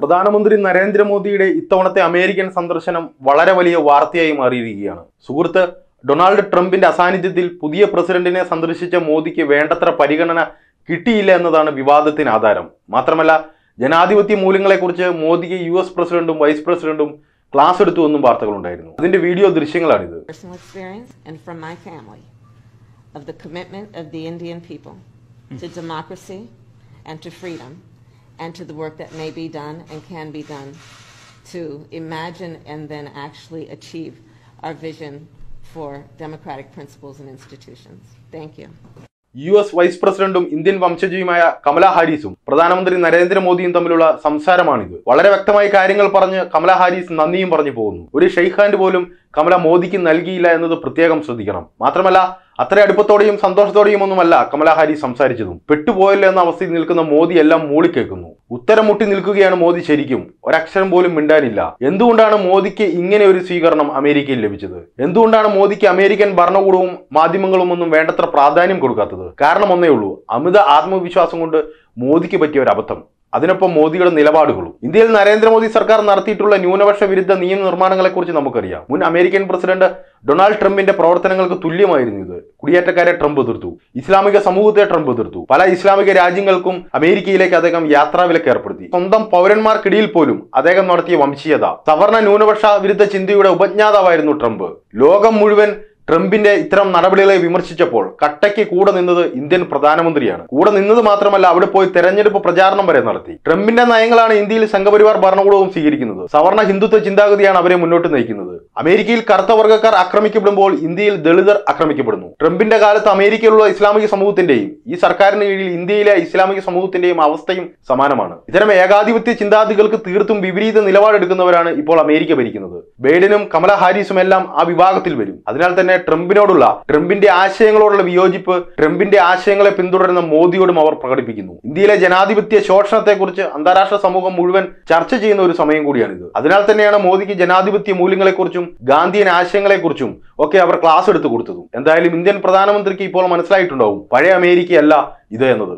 പ്രധാനമന്ത്രി നരേന്ദ്രമോദിയുടെ ഇത്തവണത്തെ അമേരിക്കൻ സന്ദർശനം വളരെ വലിയ വാർത്തയായി മാറിയിരിക്കുകയാണ്. സുഹൃത്ത്, ഡൊണാൾഡ് ട്രംപിന്റെ അസാന്നിധ്യത്തിൽ പുതിയ പ്രസിഡന്റിനെ സന്ദർശിച്ച മോദിക്ക് വേണ്ടത്ര പരിഗണന കിട്ടിയില്ല എന്നതാണ് വിവാദത്തിന് ആധാരം. മാത്രമല്ല, ജനാധിപത്യ മൂല്യങ്ങളെക്കുറിച്ച് മോദിക്ക് US പ്രസിഡന്റും വൈസ് പ്രസിഡന്റും ക്ലാസ് എടുത്തു എന്നും വാർത്തകളുണ്ടായിരുന്നു. അതിന്റെ വീഡിയോ ദൃശ്യങ്ങളാണിത്. And to the work that may be done and can be done to imagine and then actually achieve our vision for democratic principles and institutions. Thank you. US Vice President Indian വംശജയുമായ കമല ഹാരിസും പ്രധാനമന്ത്രി നരേന്ദ്രമോദിയും തമ്മിലുള്ള സംസാരമാണിത്. വളരെ വ്യക്തമായി കാര്യങ്ങൾ പറഞ്ഞ് കമല ഹാരിസ് നന്ദിയും പറഞ്ഞു പോകുന്നു. ഒരു ഷെയ്ക്ക് ഹാൻഡ് പോലും കമല മോദിക്ക് നൽകിയില്ല എന്നത് പ്രത്യേകം ശ്രദ്ധിക്കണം. മാത്രമല്ല, അത്ര അടുപ്പത്തോടെയും സന്തോഷത്തോടെയും ഒന്നുമല്ല കമല ഹാരിസ് സംസാരിച്ചതും. പെട്ടുപോയല്ലോ എന്ന അവസ്ഥയിൽ നിൽക്കുന്ന മോദി എല്ലാം മൂളിക്കേക്കുന്നു. ഉത്തരം മുട്ടി നിൽക്കുകയാണ് മോദി. ശരിക്കും ഒരക്ഷരം പോലും മിണ്ടാനില്ല. എന്തുകൊണ്ടാണ് മോദിക്ക് ഇങ്ങനെ ഒരു സ്വീകരണം അമേരിക്കയിൽ ലഭിച്ചത്? എന്തുകൊണ്ടാണ് മോദിക്ക് അമേരിക്കൻ ഭരണകൂടവും മാധ്യമങ്ങളും ഒന്നും വേണ്ടത്ര പ്രാധാന്യം കൊടുക്കാത്തത്? കാരണം ഒന്നേ ഉള്ളൂ, അമിത ആത്മവിശ്വാസം കൊണ്ട് മോദിക്ക് പറ്റിയ ഒരു അബദ്ധം. അതിനൊപ്പം മോദിയുടെ നിലപാടുകളും. ഇന്ത്യയിൽ നരേന്ദ്രമോദി സർക്കാർ നടത്തിയിട്ടുള്ള ന്യൂനപക്ഷ വിരുദ്ധ നിയമനിർമ്മാണങ്ങളെക്കുറിച്ച് നമുക്കറിയാം. മുൻ അമേരിക്കൻ പ്രസിഡന്റ് ഡൊണാൾഡ് ട്രംപിന്റെ പ്രവർത്തനങ്ങൾക്ക് തുല്യമായിരുന്നു ഇത്. കുടിയേറ്റക്കാരെ ട്രംപ് എതിർത്തു, ഇസ്ലാമിക സമൂഹത്തെ ട്രംപ് എതിർത്തു. പല ഇസ്ലാമിക രാജ്യങ്ങൾക്കും അമേരിക്കയിലേക്ക് അദ്ദേഹം യാത്രാവിലക്ക് ഏർപ്പെടുത്തി. സ്വന്തം പൗരന്മാർക്കിടയിൽ പോലും അദ്ദേഹം നടത്തിയ വംശീയത, സവർണ ന്യൂനപക്ഷ വിരുദ്ധ ചിന്തയുടെ ഉപജ്ഞാതാവായിരുന്നു ട്രംപ്. ലോകം മുഴുവൻ ട്രംപിന്റെ ഇത്തരം നടപടികളെ വിമർശിച്ചപ്പോൾ കട്ടയ്ക്ക് കൂടെ നിന്നത് ഇന്ത്യൻ പ്രധാനമന്ത്രിയാണ്. കൂടെ നിന്നത് മാത്രമല്ല, അവിടെ പോയി തെരഞ്ഞെടുപ്പ് പ്രചാരണം വരെ നടത്തി. ട്രംപിന്റെ നയങ്ങളാണ് ഇന്ത്യയിൽ സംഘപരിവാർ ഭരണകൂടവും സ്വീകരിക്കുന്നത്. സവർണ ഹിന്ദുത്വ ചിന്താഗതിയാണ് അവരെ മുന്നോട്ട് നയിക്കുന്നത്. അമേരിക്കയിൽ കറുത്ത വർഗ്ഗക്കാർ ആക്രമിക്കപ്പെടുമ്പോൾ ഇന്ത്യയിൽ ദളിതർ ആക്രമിക്കപ്പെടുന്നു. ട്രംപിന്റെ കാലത്ത് അമേരിക്കയിലുള്ള ഇസ്ലാമിക സമൂഹത്തിന്റെയും ഈ സർക്കാരിന് കീഴിൽ ഇന്ത്യയിലെ ഇസ്ലാമിക സമൂഹത്തിന്റെയും അവസ്ഥയും സമാനമാണ്. ഇത്തരം ഏകാധിപത്യ ചിന്താഗതികൾക്ക് തീർത്തും വിപരീത നിലപാടെടുക്കുന്നവരാണ് ഇപ്പോൾ അമേരിക്ക ഭരിക്കുന്നത്. ബൈഡനും കമല ഹാരിസും എല്ലാം ആ വിഭാഗത്തിൽ വരും. അതിനാൽ തന്നെ ട്രംപിന്റെ ആശയങ്ങളോടുള്ള വിയോജിപ്പ് ട്രംപിന്റെ ആശയങ്ങളെ പിന്തുടരുന്ന മോദിയോടും അവർ പ്രകടിപ്പിക്കുന്നു. ഇന്ത്യയിലെ ജനാധിപത്യ ശോഷണത്തെക്കുറിച്ച് അന്താരാഷ്ട്ര സമൂഹം മുഴുവൻ ചർച്ച ചെയ്യുന്ന ഒരു സമയം കൂടിയാണിത്. അതിനാൽ തന്നെയാണ് മോദിക്ക് ജനാധിപത്യ മൂല്യങ്ങളെക്കുറിച്ചും ഗാന്ധിയൻ ആശയങ്ങളെക്കുറിച്ചും ഒക്കെ അവർ ക്ലാസ് എടുത്തു കൊടുത്തതും. എന്തായാലും ഇന്ത്യൻ പ്രധാനമന്ത്രിക്ക് ഇപ്പോൾ മനസ്സിലായിട്ടുണ്ടാവും പഴയ അമേരിക്കയല്ല ഇത് എന്നത്.